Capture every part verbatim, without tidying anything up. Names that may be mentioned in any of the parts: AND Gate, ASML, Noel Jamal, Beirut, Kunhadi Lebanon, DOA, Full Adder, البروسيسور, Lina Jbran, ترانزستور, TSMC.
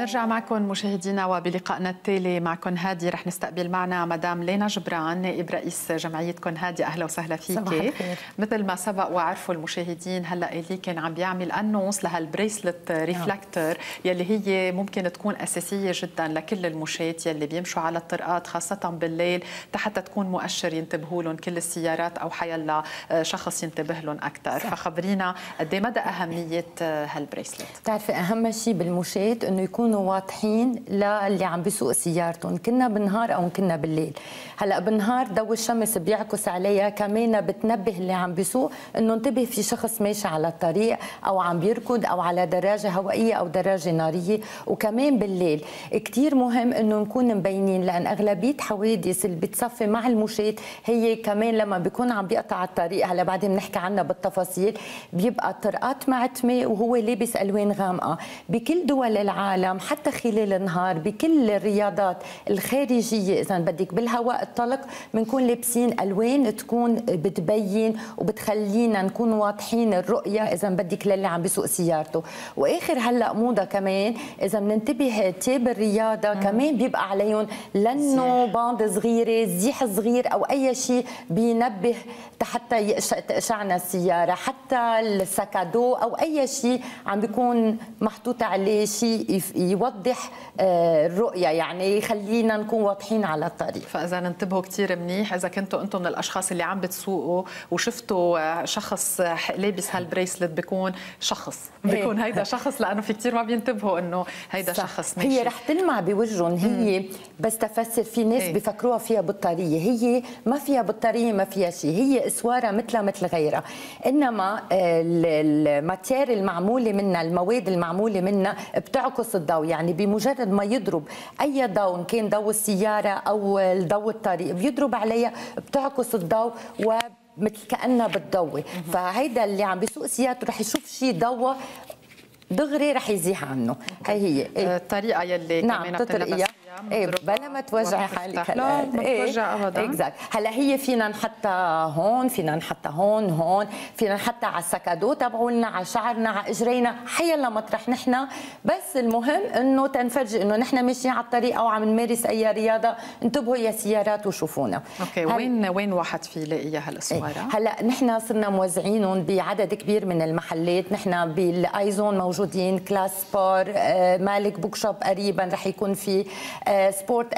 نرجع معكم مشاهدينا، وبلقائنا التالي معكم هادي رح نستقبل معنا مدام لينا جبران، نائب رئيس جمعيتكم. هادي اهلا وسهلا فيكي. مثل ما سبق وعرفوا المشاهدين، هلا إلي كان عم بيعمل انونس لهالبريسلت ريفلكتر يلي هي ممكن تكون اساسيه جدا لكل المشاة يلي بيمشوا على الطرقات خاصه بالليل، حتى تكون مؤشر ينتبهوا لهم كل السيارات او حيلا شخص ينتبه لهم اكثر. فخبرينا قد ايه مدى اهميه هالبريسلت؟ بتعرفي اهم شيء بالمشاة انه يكونوا واضحين للي عم بيسوق سيارتهم، كنا بالنهار او كنا بالليل. هلا بالنهار ضوء الشمس بيعكس عليها، كمان بتنبه اللي عم بيسوق انه انتبه في شخص ماشي على الطريق او عم بيركض او على دراجه هوائيه او دراجه ناريه. وكمان بالليل كثير مهم انه نكون مبينين، لان اغلبيه حوادث اللي بتصفي مع المشاة هي كمان لما بيكون عم بيقطع الطريق، هلا بعدين بنحكي عنها بالتفاصيل، بيبقى الطرقات معتمه وهو لابس الوان غامقه. بكل دول العالم حتى خلال النهار بكل الرياضات الخارجيه، اذا بدك بالهواء الطلق، بنكون لابسين الوان تكون بتبين وبتخلينا نكون واضحين الرؤيه، اذا بدك للي عم بيسوق سيارته. واخر هلا موضه كمان، اذا بننتبه تياب الرياضه كمان بيبقى عليهم لانه باند صغيره، زيح صغير او اي شيء بينبه حتى تقشعنا السياره، حتى السكادو او اي شيء عم بيكون محطوط عليه شيء يوضح الرؤيه، يعني يخلينا نكون واضحين على الطريق. فاذا انتبهوا كثير منيح، اذا كنتوا انتم من الاشخاص اللي عم بتسوقوا وشفتوا شخص لابس هالبريسلت، بيكون شخص بيكون هيدا شخص، لانه في كثير ما بينتبهوا انه هيدا صح. شخص ماشي، هي رح تلمع بوجههم، هي بس تفسر في ناس ايه. بفكروها فيها بطاريه، هي ما فيها بطاريه، ما فيها شيء، هي اسواره مثلها مثل غيرها، انما الماتير المعموله منها، المواد المعموله منها بتعكس الضوء، يعني بمجرد ما يضرب اي ضوء كان ضوء السياره او ضوء الطريق بيضرب عليها بتعكس الضوء و مثل كأنها بتضوي. فهيدا اللي عم بيسوق سيارته رح يشوف شيء ضوى دغري رح يزيح عنه. هي هي إيه؟ الطريقه يلي نعم كمان بتلبسها ايه بلا ما توجعي حالك. لا ما توجع ابدا. اكزاكت. هلا هي فينا نحطها هون، فينا نحطها هون، هون فينا نحطها على السكادو تبعولنا، على شعرنا، على اجرينا، حيلا مطرح نحن، بس المهم انه تنفرجي انه نحن ماشيين على الطريق او عم نمارس اي رياضه، انتبهوا يا سيارات وشوفونا. اوكي هل... وين وين واحد في يلاقيها هالاسواره؟ إيه. هلا نحن صرنا موزعينهم بعدد كبير من المحلات، نحن بالايزون موجودين، كلاس بار، مالك بوك شوب قريبا رح يكون في، سبورت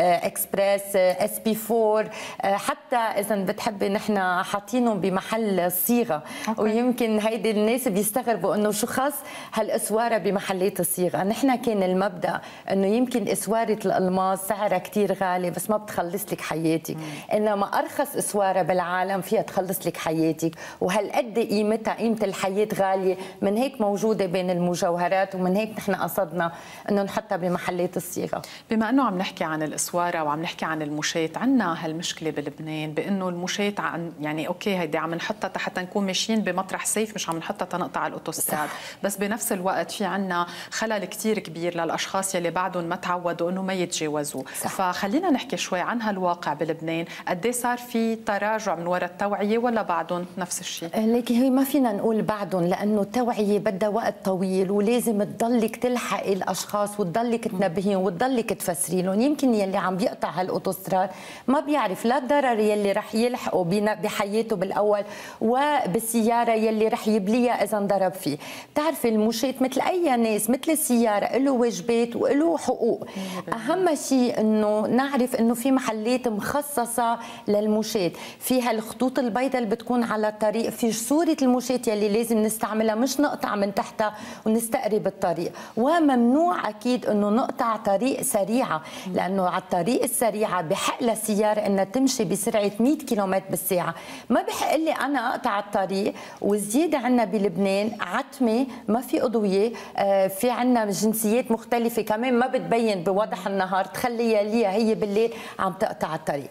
اكسبريس، اس بي أربعة، حتى اذا بتحبي نحن حاطينهم بمحل الصيغه. أوكي. ويمكن هيدي الناس بيستغربوا انه شو خاص هالاسواره بمحلات الصيغه، نحن كان المبدا انه يمكن اسواره الالماس سعرها كثير غالي بس ما بتخلص لك حياتك، انما ارخص اسواره بالعالم فيها تخلص لك حياتك، وهالقد قيمتها قيمه الحياه غاليه، من هيك موجوده بين المجوهرات، ومن هيك نحن قصدنا انه نحطها بمحلات الصيغه. بما انه عم نحكي عن الاسواره وعم نحكي عن المشاة، عندنا هالمشكله بلبنان بانه المشاة عن يعني اوكي هيدي عم نحطها حتى نكون ماشيين بمطرح سيف، مش عم نحطها تنقطع الاوتوستراد، بس بنفس الوقت في عندنا خلل كثير كبير للاشخاص يلي بعدهم ما تعودوا انه ما يتجاوزوه. فخلينا نحكي شوي عن هالواقع بلبنان، قد ايه صار في تراجع من وراء التوعيه ولا بعدهم نفس الشيء؟ لكن هي ما فينا نقول بعدهم، لانه التوعيه بدها وقت طويل، ولازم تضلك تلحقي الاشخاص وتضلك تنبهيهم وتضلك تفسري لهم. يمكن يلي عم بيقطع هالاوتوستراد ما بيعرف لا الضرر يلي رح يلحقه بحياته بالاول وبالسياره يلي رح يبليها اذا انضرب فيه. بتعرفي المشاة مثل اي ناس مثل السياره له واجبات وله حقوق. اهم شيء انه نعرف انه في محلات مخصصه للمشاة، فيها الخطوط البيضاء اللي بتكون على الطريق، في صوره المشاة يلي لازم نستعملها، مش نقطع من تحتها ونستقرب الطريق، وممنوع اكيد انه نقطع طريق سريعه، لانه على الطريق السريعه بحق للسياره انها تمشي بسرعه مية كيلومتر بالساعه، ما بحق لي انا اقطع الطريق. وزياده عندنا بلبنان عتمه، ما في عضويه، في عندنا جنسيات مختلفه كمان ما بتبين بوضح النهار، تخليها ليها هي بالليل عم تقطع الطريق.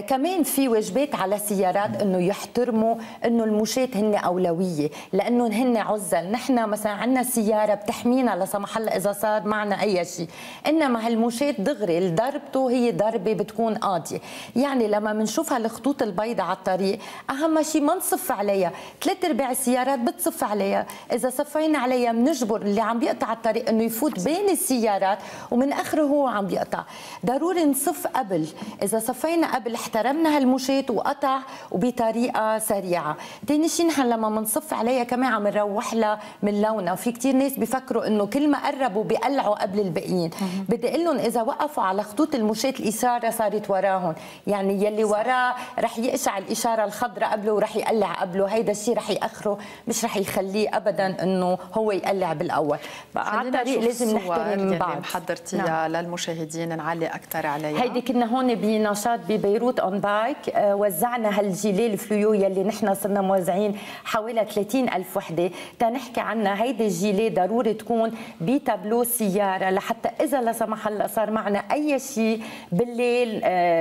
كمان في واجبات على السيارات انه يحترموا انه المشاة هن اولويه، لانه هن عزل، نحن مثلا عندنا سياره بتحمينا لا سمح الله اذا صار معنا اي شيء، انما هل المشاة دغري ضربته هي ضربه بتكون قاضيه، يعني لما بنشوفها الخطوط البيضاء على الطريق اهم شيء ما نصف عليها، ثلاث ارباع السيارات بتصف عليها، اذا صفينا عليها بنجبر اللي عم بيقطع الطريق انه يفوت بين السيارات ومن اخره هو عم بيقطع، ضروري نصف قبل، اذا صفينا قبل احترمنا هالمشاة وقطع وبطريقه سريعه، ثاني شيء نحن لما بنصف عليها كمان عم نروح لها من لونها، في كثير ناس بيفكروا انه كل ما قربوا بيقلعوا قبل الباقيين، بدي اقول لهم اذا وقفوا على خطوط المشاة الإشارة صارت وراهم، يعني يلي وراه رح يقشع الإشارة الخضراء قبله ورح يقلع قبله، هيدا الشيء رح يأخره، مش رح يخليه أبدا إنه هو يقلع بالأول، على الطريق لازم نحترم بعض. حضرتيها للمشاهدين نعلق أكثر عليها. هيدي كنا هون بنشاط ببيروت أون بايك، وزعنا هالجلال فلويو يلي نحن صرنا موزعين حوالي ثلاثين ألف وحدة، تنحكي عنها هيدي الجلال ضروري تكون بتابلو سيارة لحتى إذا لا سمح الله صار معنا أي شيء بالليل،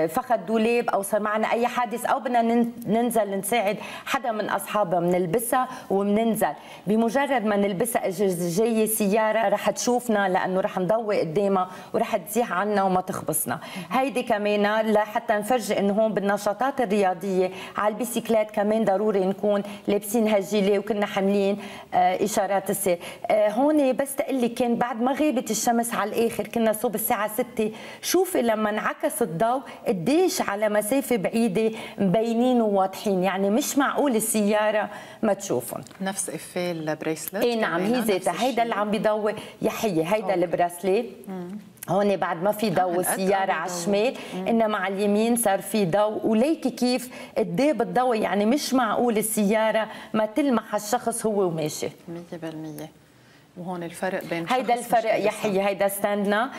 فقد دولاب أو صار معنا أي حادث أو بدنا ننزل نساعد حدا من أصحابها بنلبسها وبننزل، بمجرد ما نلبسها جاية سيارة رح تشوفنا لأنه رح نضوي قدامها ورح تزيح عنا وما تخبصنا. هيدي كمان لحتى نفرجي إنه هون بالنشاطات الرياضية على البيسيكلات كمان ضروري نكون لابسين هالجيلي وكنا حاملين إشارات السير. هون بس تقلي كان بعد ما غابت الشمس على الآخر كنا صوب الساعة ستة، شوفي لما انعكس الضوء قديش على مسافة بعيدة مبينين وواضحين، يعني مش معقول السيارة ما تشوفهم. نفس إفيه البريسلت؟ إيه نعم هي ذاتها، هيدا اللي عم بيضوي يا حيي هيدا البريسلت هون بعد ما في ضوء السيارة على الشمال انما على اليمين صار في ضوء، وليكي كيف قديه بالضوء، يعني مش معقول السيارة ما تلمح الشخص هو وماشي مية بالمية. وهون الفرق بين هيدا الفرق يا حيي، هيدا ستاندنا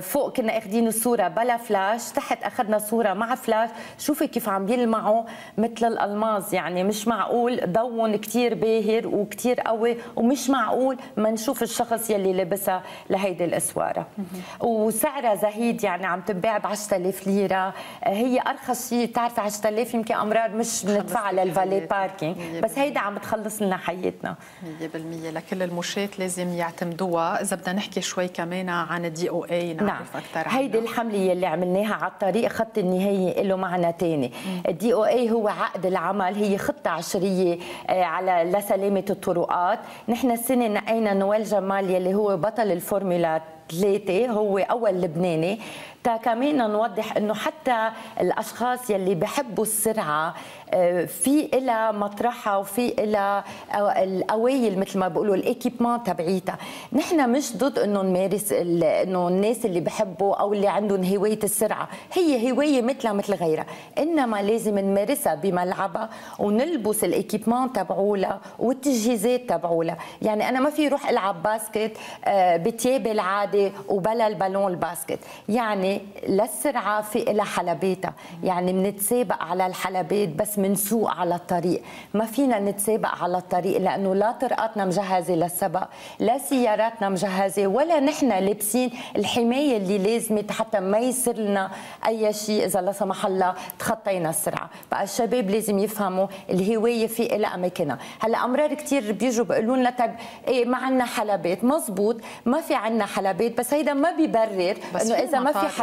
فوق كنا اخذين الصوره بلا فلاش، تحت اخذنا صوره مع فلاش، شوفي كيف عم يلمعوا مثل الالماس، يعني مش معقول ضوهم كثير باهر وكثير قوي ومش معقول ما نشوف الشخص يلي لبسها لهيدي الاسواره. وسعرها زهيد، يعني عم تنباع ب عشرة آلاف ليره، هي ارخص شيء، بتعرفي عشرة آلاف يمكن امرار مش بندفعها للفالي باركينج، بس هيدا عم بتخلص لنا حياتنا مية بالمية. لكل المشاة لازم يعتمدوها. إذا بدنا نحكي شوي كمان عن دي او اي نعرف أكثر عنها. هيدي الحملة اللي عملناها على الطريق خط النهاية له معنى ثاني. الدي او اي هو عقد العمل، هي خطة عشرية على لسلامة الطرقات. نحن السنة نقينا نويل جمال يلي هو بطل الفورمولا ثلاثة، هو أول لبناني، تا كمان نوضح انه حتى الاشخاص يلي بحبوا السرعه في لها مطرحها وفي لها الاوايل مثل ما بيقولوا الايكيبمون تبعيتها، نحن مش ضد انه نمارس انه الناس اللي بحبوا او اللي عندهم هوايه السرعه، هي هوايه مثلها مثل غيرها، انما لازم نمارسها بملعبها ونلبس الايكيبمون تبعولها والتجهيزات تبعولها، يعني انا ما في روح العب باسكت بتيابي العادي وبلا البالون الباسكت، يعني للسرعه في لها حلباتها، يعني بنتسابق على الحلبات بس منسوق على الطريق، ما فينا نتسابق على الطريق لانه لا طرقاتنا مجهزه للسبق، لا سياراتنا مجهزه، ولا نحن لابسين الحمايه اللي لازمه حتى ما يصير لنا اي شيء اذا لا سمح الله تخطينا السرعه، بقى الشباب لازم يفهموا الهوايه في لها اماكنها، هلا امرار كثير بيجوا بيقولوا لنا طيب ايه ما عندنا حلبات، مزبوط ما في عندنا حلبات، بس هيدا ما بيبرر انه اذا ما في حلبات،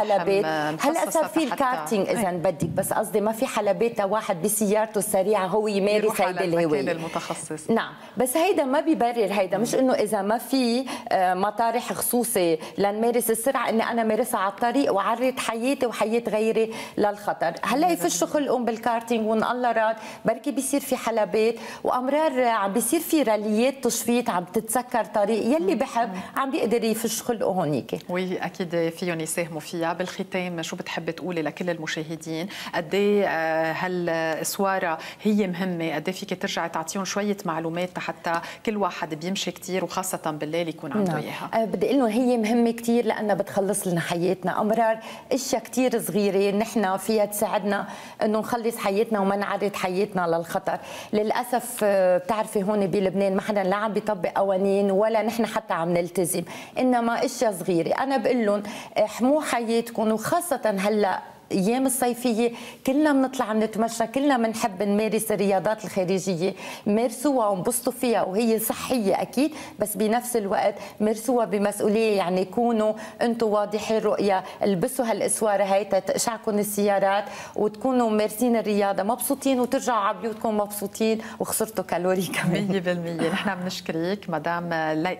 هلا صار في الكارتينج اذا بدك، بس قصدي ما في حلبات واحد بسيارته السريعه هو يمارس هيدي الهوايه المتخصص. نعم بس هيدا ما بيبرر، هيدا مش انه اذا ما في مطارح خصوصي لنمارس السرعه اني انا مارسها على الطريق وعرض حياتي وحياه غيري للخطر. هلا يفشوا خلقهم بالكارتينج وان الله راد بركي بيصير في حلبات، وامرار عم بيصير في راليات تشفيط عم تتسكر طريق، يلي بحب عم بيقدر يفش خلقه هونيك. واكيد فيهم يساهموا فيها. بالختام شو بتحبي تقولي لكل المشاهدين؟ قد ايه هالاسواره هي مهمه؟ قد ايه فيك ترجعي تعطيهم شويه معلومات حتى كل واحد بيمشي كثير وخاصه بالليل يكون عنده اياها؟ نعم. بدي اقول لهم هي مهمه كثير لانها بتخلص لنا حياتنا، امرار اشياء كثير صغيره نحن فيها تساعدنا انه نخلص حياتنا وما نعرض حياتنا للخطر. للاسف بتعرفي هون بلبنان ما حدا لا عم بيطبق قوانين ولا نحن حتى عم نلتزم، انما اشياء صغيره، انا بقول لهم احموا حياتكم وخاصة هلا الايام الصيفيه كلنا بنطلع بنتمشى، كلنا بنحب نمارس الرياضات الخارجيه، مارسوها وانبسطوا فيها وهي صحيه اكيد، بس بنفس الوقت مارسوها بمسؤوليه، يعني كونوا انتم واضحي الرؤيه، البسوا هالاسواره هي تشعكن السيارات وتكونوا مارسين الرياضه مبسوطين وترجعوا على بيوتكم مبسوطين وخسرتوا كالوري كمان. مية بالمية نحن بنشكرك مدام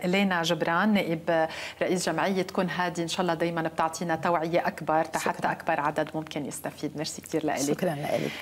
لينا جبران نائب رئيس جمعيه كن هادي، ان شاء الله دائما بتعطينا توعيه اكبر حتى اكبر عدد ممكن يستفيد. ميرسي كثير لك. شكرا لك.